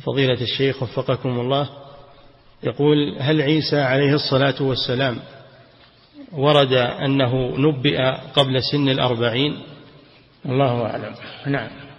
فضيلة الشيخ وفقكم الله، يقول: هل عيسى عليه الصلاة والسلام ورد أنه نبئ قبل سن 40؟ الله أعلم. نعم.